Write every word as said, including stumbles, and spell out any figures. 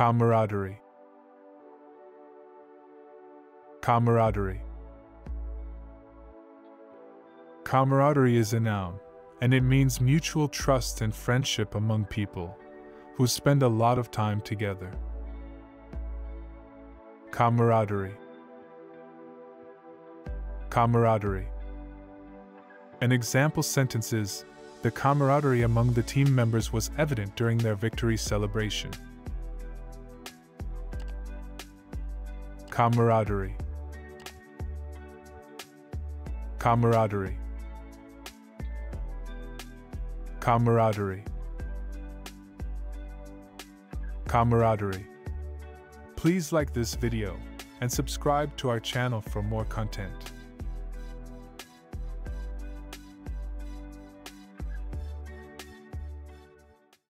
Camaraderie. Camaraderie. Camaraderie is a noun, and it means mutual trust and friendship among people who spend a lot of time together. Camaraderie. Camaraderie. An example sentence is, the camaraderie among the team members was evident during their victory celebration. Camaraderie. Camaraderie. Camaraderie. Camaraderie. Please like this video and subscribe to our channel for more content.